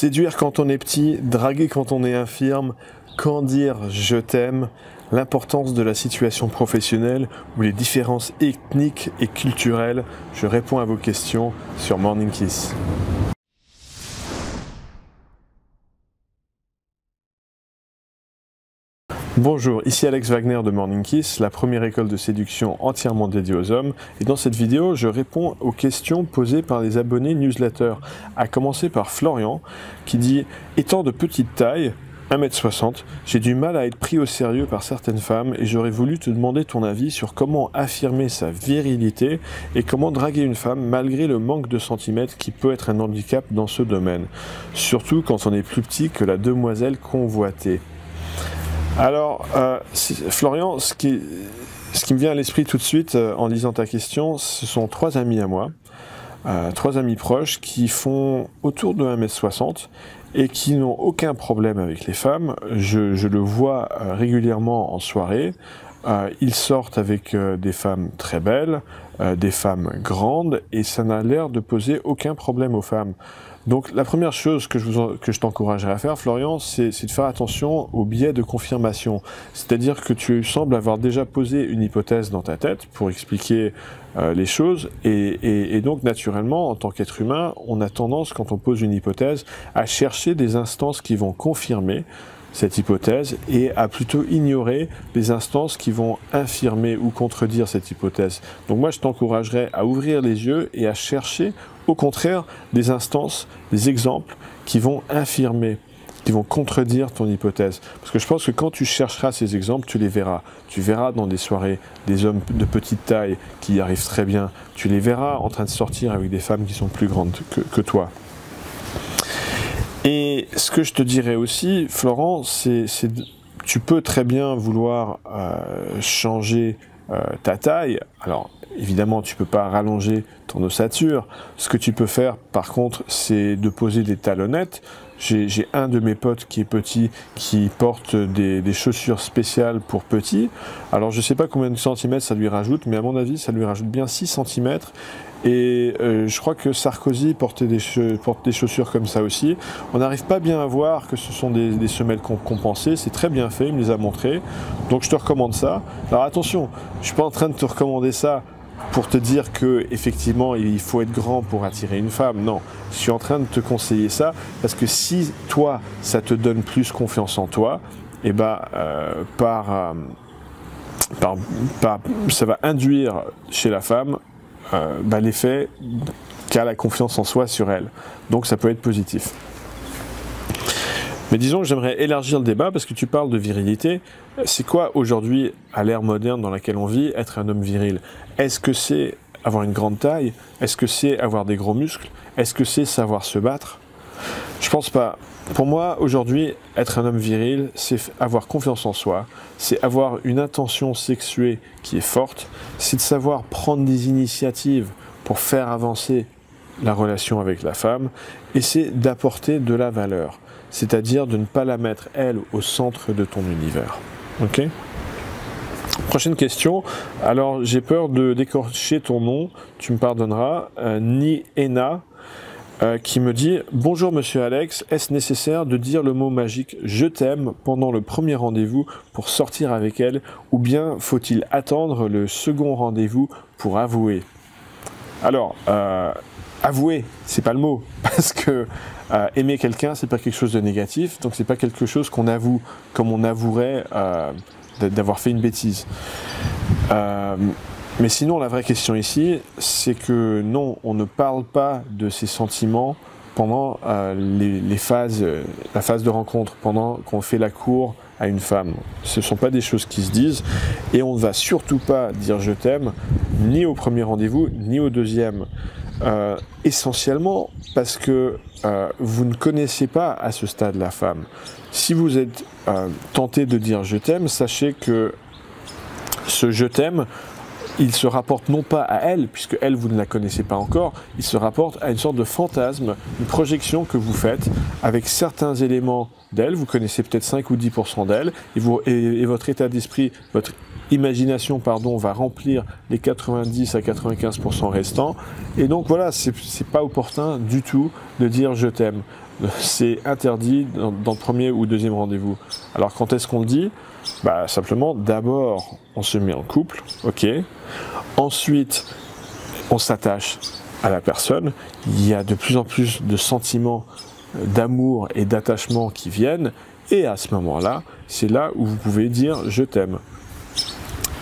Séduire quand on est petit, draguer quand on est infirme, quand dire je t'aime, l'importance de la situation professionnelle ou les différences ethniques et culturelles. Je réponds à vos questions sur Morning Kiss. Bonjour, ici Alex Wagner de Morning Kiss, la première école de séduction entièrement dédiée aux hommes. Et dans cette vidéo, je réponds aux questions posées par les abonnés newsletter, à commencer par Florian, qui dit « Étant de petite taille, 1m60, j'ai du mal à être pris au sérieux par certaines femmes et j'aurais voulu te demander ton avis sur comment affirmer sa virilité et comment draguer une femme malgré le manque de centimètres qui peut être un handicap dans ce domaine, surtout quand on est plus petit que la demoiselle convoitée. » Alors, Florian, ce qui me vient à l'esprit tout de suite en lisant ta question, ce sont trois amis à moi, trois amis proches qui font autour de 1m60 et qui n'ont aucun problème avec les femmes. Je le vois régulièrement en soirée. Ils sortent avec des femmes très belles, des femmes grandes, et ça n'a l'air de poser aucun problème aux femmes. Donc la première chose que je t'encouragerais à faire, Florian, c'est de faire attention au biais de confirmation. C'est-à-dire que tu sembles avoir déjà posé une hypothèse dans ta tête pour expliquer les choses, et donc naturellement, en tant qu'être humain, on a tendance, quand on pose une hypothèse, à chercher des instances qui vont confirmer cette hypothèse et à plutôt ignorer les instances qui vont infirmer ou contredire cette hypothèse. Donc moi, je t'encouragerais à ouvrir les yeux et à chercher au contraire des instances, des exemples qui vont infirmer, qui vont contredire ton hypothèse. Parce que je pense que quand tu chercheras ces exemples, tu les verras. Tu verras dans des soirées des hommes de petite taille qui y arrivent très bien. Tu les verras en train de sortir avec des femmes qui sont plus grandes que toi. Et ce que je te dirais aussi, Florent, c'est que tu peux très bien vouloir changer ta taille. Alors, évidemment, tu ne peux pas rallonger ton ossature. Ce que tu peux faire, par contre, c'est de poser des talonnettes. J'ai un de mes potes qui est petit, qui porte des chaussures spéciales pour petits. Alors, je ne sais pas combien de centimètres ça lui rajoute, mais à mon avis, ça lui rajoute bien 6 centimètres. Et je crois que Sarkozy porte des chaussures comme ça aussi. On n'arrive pas bien à voir que ce sont des semelles compensées. C'est très bien fait, il me les a montrées. Donc je te recommande ça. Alors attention, je ne suis pas en train de te recommander ça pour te dire qu'effectivement il faut être grand pour attirer une femme. Non, je suis en train de te conseiller ça parce que si toi, ça te donne plus confiance en toi, et ben, ça va induire chez la femme l'effet qu'a la confiance en soi sur elle. Donc ça peut être positif. Mais disons que j'aimerais élargir le débat parce que tu parles de virilité. C'est quoi aujourd'hui, à l'ère moderne dans laquelle on vit, être un homme viril? Est-ce que c'est avoir une grande taille? Est-ce que c'est avoir des gros muscles? Est-ce que c'est savoir se battre? Je pense pas. Pour moi, aujourd'hui, être un homme viril, c'est avoir confiance en soi, c'est avoir une intention sexuée qui est forte, c'est de savoir prendre des initiatives pour faire avancer la relation avec la femme, et c'est d'apporter de la valeur, c'est-à-dire de ne pas la mettre, elle, au centre de ton univers. Ok ? Prochaine question. Alors, j'ai peur de décorcher ton nom, tu me pardonneras, Ni-Ena. Qui me dit « Bonjour monsieur Alex, est-ce nécessaire de dire le mot magique « je t'aime » pendant le premier rendez-vous pour sortir avec elle ou bien faut-il attendre le second rendez-vous pour avouer ?» Alors, avouer, c'est pas le mot, parce que aimer quelqu'un, c'est pas quelque chose de négatif, donc c'est pas quelque chose qu'on avoue, comme on avouerait d'avoir fait une bêtise. Mais sinon, la vraie question ici, c'est que non, on ne parle pas de ses sentiments pendant la phase de rencontre, pendant qu'on fait la cour à une femme. Ce ne sont pas des choses qui se disent et on ne va surtout pas dire « je t'aime » ni au premier rendez-vous, ni au deuxième. Essentiellement parce que vous ne connaissez pas à ce stade la femme. Si vous êtes tenté de dire « je t'aime », sachez que ce « je t'aime » il se rapporte non pas à elle, puisque elle, vous ne la connaissez pas encore, il se rapporte à une sorte de fantasme, une projection que vous faites avec certains éléments d'elle, vous connaissez peut-être 5 ou 10% d'elle, et votre état d'esprit, votre imagination pardon, va remplir les 90 à 95% restants. Et donc voilà, c'est pas opportun du tout de dire je t'aime. C'est interdit dans le premier ou deuxième rendez-vous. Alors quand est-ce qu'on le dit? Bah simplement, d'abord, on se met en couple, ok. Ensuite, on s'attache à la personne. Il y a de plus en plus de sentiments d'amour et d'attachement qui viennent. Et à ce moment-là, c'est là où vous pouvez dire « je t'aime ».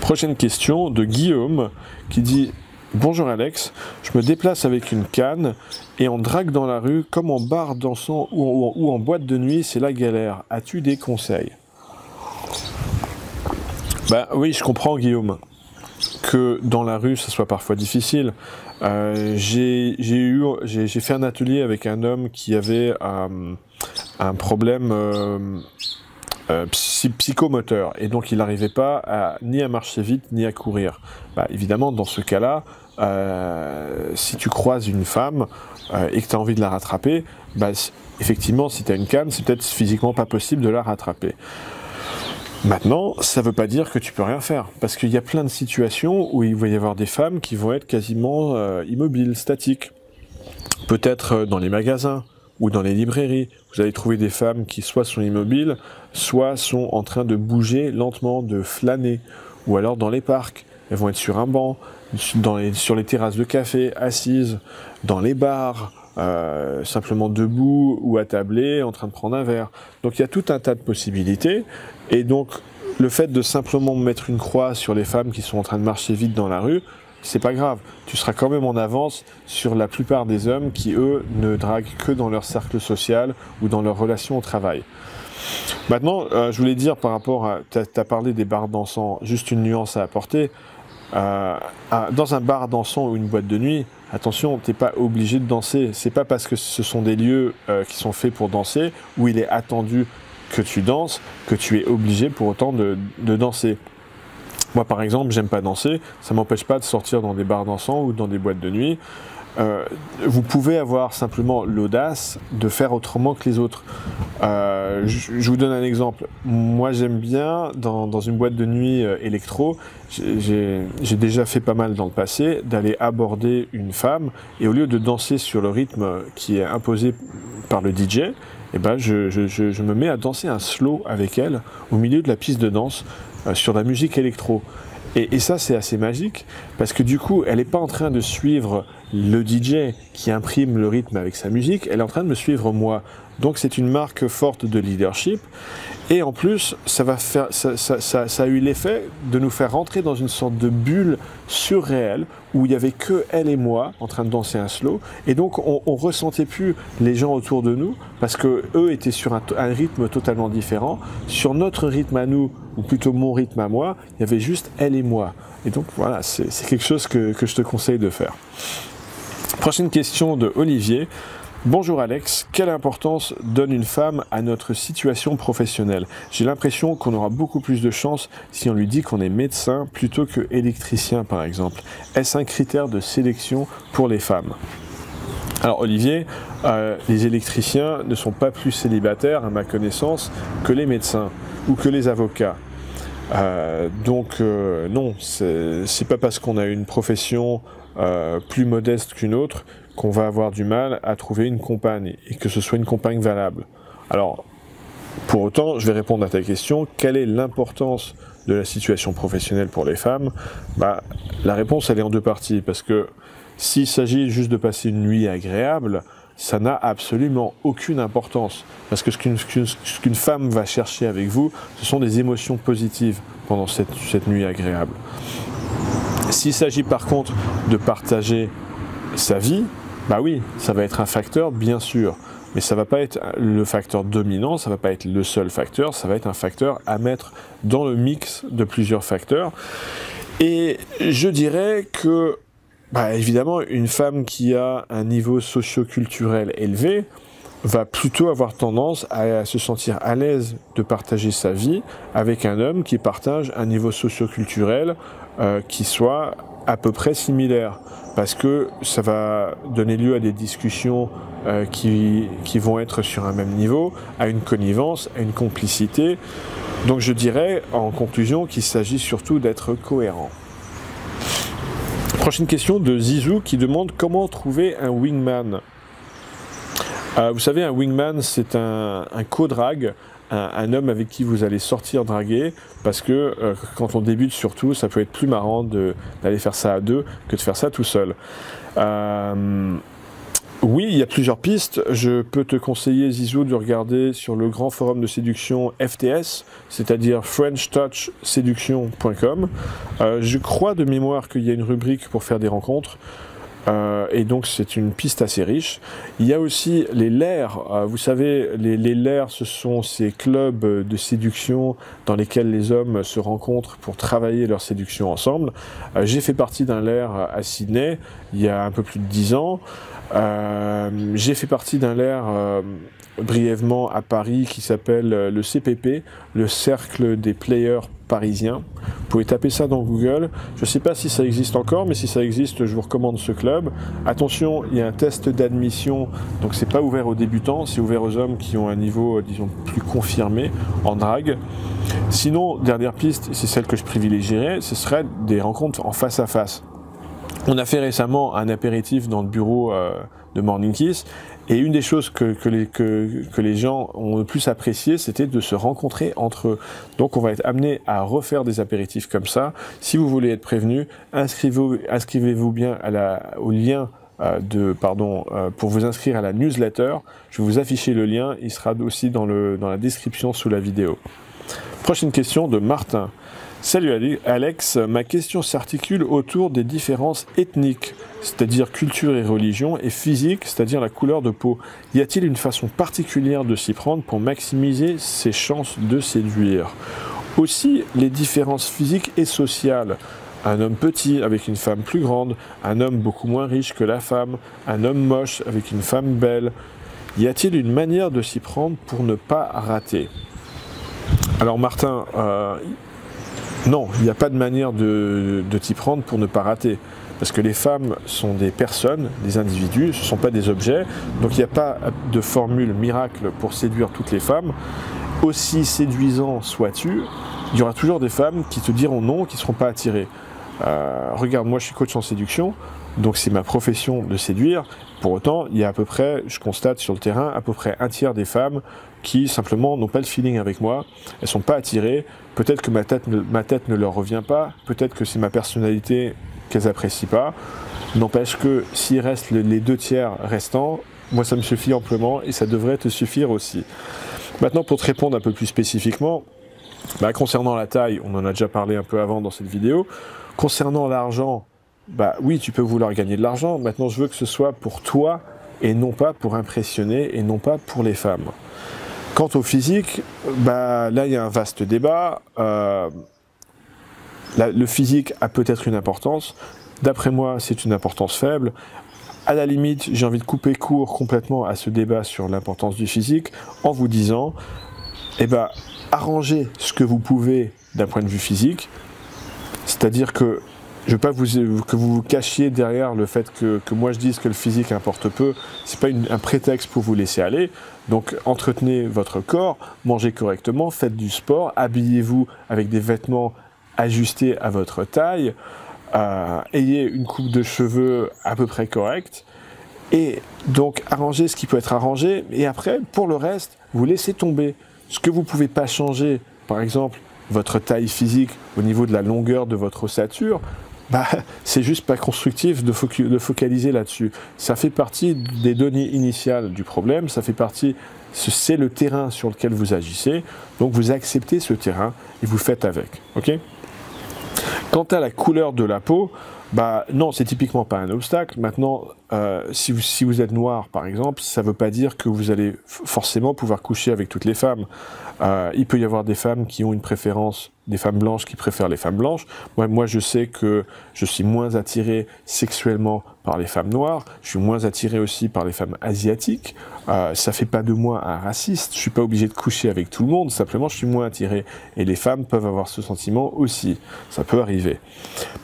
Prochaine question de Guillaume qui dit « Bonjour Alex, je me déplace avec une canne et on drague dans la rue comme en bar dansant ou en boîte de nuit, c'est la galère. As-tu des conseils ?» Bah oui, je comprends Guillaume, que dans la rue, ça soit parfois difficile. J'ai fait un atelier avec un homme qui avait un problème psychomoteur et donc il n'arrivait pas ni à marcher vite ni à courir. Bah, évidemment, dans ce cas-là, si tu croises une femme et que tu as envie de la rattraper, bah, effectivement, si tu as une canne, c'est peut-être physiquement pas possible de la rattraper. Maintenant, ça ne veut pas dire que tu peux rien faire, parce qu'il y a plein de situations où il va y avoir des femmes qui vont être quasiment immobiles, statiques. Peut-être dans les magasins ou dans les librairies, vous allez trouver des femmes qui soit sont immobiles, soit sont en train de bouger lentement, de flâner, ou alors dans les parcs, elles vont être sur un banc, sur les terrasses de café, assises, dans les bars, simplement debout ou attablé en train de prendre un verre. Donc il y a tout un tas de possibilités et donc le fait de simplement mettre une croix sur les femmes qui sont en train de marcher vite dans la rue, c'est pas grave, tu seras quand même en avance sur la plupart des hommes qui eux ne draguent que dans leur cercle social ou dans leurs relations au travail. Maintenant je voulais dire par rapport à, t'as parlé des bars dansants, juste une nuance à apporter. Dans un bar dansant ou une boîte de nuit, attention, t'es pas obligé de danser. C'est pas parce que ce sont des lieux qui sont faits pour danser, où il est attendu que tu danses, que tu es obligé pour autant de danser. Moi par exemple, j'aime pas danser, ça m'empêche pas de sortir dans des bars dansants ou dans des boîtes de nuit. Vous pouvez avoir simplement l'audace de faire autrement que les autres. Je vous donne un exemple. Moi, j'aime bien, dans une boîte de nuit électro, j'ai déjà fait pas mal dans le passé, d'aller aborder une femme et au lieu de danser sur le rythme qui est imposé par le DJ, eh ben, je me mets à danser un slow avec elle au milieu de la piste de danse sur la musique électro. Et ça, c'est assez magique, parce que du coup, elle n'est pas en train de suivre le DJ qui imprime le rythme avec sa musique, elle est en train de me suivre moi. Donc c'est une marque forte de leadership, et en plus, ça a eu l'effet de nous faire rentrer dans une sorte de bulle surréelle, où il n'y avait que elle et moi en train de danser un slow, et donc on ne ressentait plus les gens autour de nous, parce qu'eux étaient sur un rythme totalement différent, sur notre rythme à nous, ou plutôt mon rythme à moi, il y avait juste elle et moi. Et donc voilà, c'est quelque chose que je te conseille de faire. Prochaine question de Olivier. Bonjour Alex, quelle importance donne une femme à notre situation professionnelle? J'ai l'impression qu'on aura beaucoup plus de chance si on lui dit qu'on est médecin plutôt que électricien par exemple. Est-ce un critère de sélection pour les femmes? Alors Olivier, les électriciens ne sont pas plus célibataires à ma connaissance que les médecins ou que les avocats. Donc non, c'est pas parce qu'on a une profession plus modeste qu'une autre qu'on va avoir du mal à trouver une compagne et que ce soit une compagne valable. Alors, pour autant, je vais répondre à ta question, quelle est l'importance de la situation professionnelle pour les femmes? Bah, la réponse, elle est en deux parties, parce que s'il s'agit juste de passer une nuit agréable, ça n'a absolument aucune importance. Parce que ce qu'une femme va chercher avec vous, ce sont des émotions positives pendant cette nuit agréable. S'il s'agit par contre de partager sa vie, bah oui, ça va être un facteur, bien sûr. Mais ça ne va pas être le facteur dominant, ça ne va pas être le seul facteur, ça va être un facteur à mettre dans le mix de plusieurs facteurs. Et je dirais que bah évidemment, une femme qui a un niveau socio-culturel élevé va plutôt avoir tendance à se sentir à l'aise de partager sa vie avec un homme qui partage un niveau socio-culturel qui soient à peu près similaires, parce que ça va donner lieu à des discussions qui vont être sur un même niveau, à une connivence, à une complicité. Donc je dirais en conclusion qu'il s'agit surtout d'être cohérent. Prochaine question de Zizou qui demande comment trouver un wingman. Vous savez, un wingman, c'est un co-drague, un homme avec qui vous allez sortir draguer, parce que quand on débute surtout, ça peut être plus marrant d'aller faire ça à deux que de faire ça tout seul. Oui, il y a plusieurs pistes. Je peux te conseiller, Zizou, de regarder sur le grand forum de séduction FTS, c'est-à-dire FrenchTouchSéduction.com. Je crois de mémoire qu'il y a une rubrique pour faire des rencontres. Et donc c'est une piste assez riche. Il y a aussi les LAIR, vous savez, les LAIR, ce sont ces clubs de séduction dans lesquels les hommes se rencontrent pour travailler leur séduction ensemble. J'ai fait partie d'un LAIR à Sydney il y a un peu plus de 10 ans. J'ai fait partie d'un LAIR brièvement à Paris qui s'appelle le CPP, le Cercle des Players Parisiens. Vous pouvez taper ça dans Google. Je ne sais pas si ça existe encore, mais si ça existe, je vous recommande ce club. Attention, il y a un test d'admission, donc c'est pas ouvert aux débutants, c'est ouvert aux hommes qui ont un niveau, disons, plus confirmé en drague. Sinon, dernière piste, c'est celle que je privilégierais, ce serait des rencontres en face à face. On a fait récemment un apéritif dans le bureau de Morning Kiss, et une des choses que les gens ont le plus apprécié, c'était de se rencontrer entre eux. Donc on va être amené à refaire des apéritifs comme ça. Si vous voulez être prévenu, inscrivez-vous bien au lien pour vous inscrire à la newsletter. Je vais vous afficher le lien, il sera aussi dans la description sous la vidéo. Prochaine question de Martin. Salut Alex, ma question s'articule autour des différences ethniques, c'est-à-dire culture et religion, et physique, c'est-à-dire la couleur de peau. Y a-t-il une façon particulière de s'y prendre pour maximiser ses chances de séduire? Aussi, les différences physiques et sociales. Un homme petit avec une femme plus grande, un homme beaucoup moins riche que la femme, un homme moche avec une femme belle. Y a-t-il une manière de s'y prendre pour ne pas rater? Alors Martin, non, il n'y a pas de manière de t'y prendre pour ne pas rater. Parce que les femmes sont des personnes, des individus, ce ne sont pas des objets. Donc il n'y a pas de formule miracle pour séduire toutes les femmes. Aussi séduisant sois-tu, il y aura toujours des femmes qui te diront non, qui ne seront pas attirées. Regarde, moi je suis coach en séduction, donc c'est ma profession de séduire. Pour autant, il y a à peu près, je constate sur le terrain, à peu près un tiers des femmes qui simplement n'ont pas le feeling avec moi, elles ne sont pas attirées, peut-être que ma tête ne leur revient pas, peut-être que c'est ma personnalité qu'elles n'apprécient pas, n'empêche que s'il reste les deux tiers restants, moi ça me suffit amplement et ça devrait te suffire aussi. Maintenant pour te répondre un peu plus spécifiquement, concernant la taille, on en a déjà parlé un peu avant dans cette vidéo, concernant l'argent, oui, tu peux vouloir gagner de l'argent, maintenant je veux que ce soit pour toi et non pas pour impressionner et non pas pour les femmes. Quant au physique, là il y a un vaste débat, le physique a peut-être une importance, d'après moi c'est une importance faible. À la limite, j'ai envie de couper court complètement à ce débat sur l'importance du physique en vous disant, arrangez ce que vous pouvez d'un point de vue physique, c'est-à-dire que je ne veux pas que vous cachiez derrière le fait que moi je dise que le physique importe peu. Ce n'est pas un prétexte pour vous laisser aller. Donc entretenez votre corps, mangez correctement, faites du sport, habillez-vous avec des vêtements ajustés à votre taille, ayez une coupe de cheveux à peu près correcte, et donc arrangez ce qui peut être arrangé, et après, pour le reste, vous laissez tomber. Ce que vous ne pouvez pas changer, par exemple, votre taille physique au niveau de la longueur de votre ossature, c'est juste pas constructif de focaliser là-dessus. Ça fait partie des données initiales du problème, ça fait partie, c'est le terrain sur lequel vous agissez, donc vous acceptez ce terrain et vous faites avec. Okay ? Quant à la couleur de la peau, non, c'est typiquement pas un obstacle. Maintenant, si vous êtes noir par exemple, ça ne veut pas dire que vous allez forcément pouvoir coucher avec toutes les femmes. Il peut y avoir des femmes qui ont une préférence des femmes blanches qui préfèrent les femmes blanches. Moi, je sais que je suis moins attiré sexuellement par les femmes noires, je suis moins attiré aussi par les femmes asiatiques. Ça fait pas de moi un raciste, je suis pas obligé de coucher avec tout le monde, simplement je suis moins attiré. Et les femmes peuvent avoir ce sentiment aussi, ça peut arriver.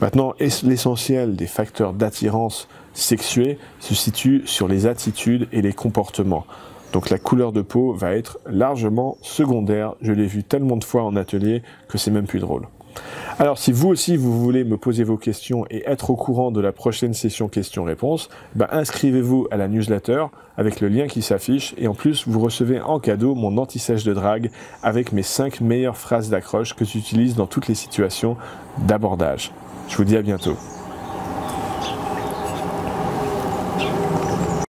Maintenant, l'essentiel des facteurs d'attirance sexuée se situe sur les attitudes et les comportements. Donc la couleur de peau va être largement secondaire. Je l'ai vu tellement de fois en atelier que c'est même plus drôle. Alors si vous aussi vous voulez me poser vos questions et être au courant de la prochaine session questions-réponses, ben inscrivez-vous à la newsletter avec le lien qui s'affiche et en plus vous recevez en cadeau mon anti-sèche de drague avec mes 5 meilleures phrases d'accroche que j'utilise dans toutes les situations d'abordage. Je vous dis à bientôt.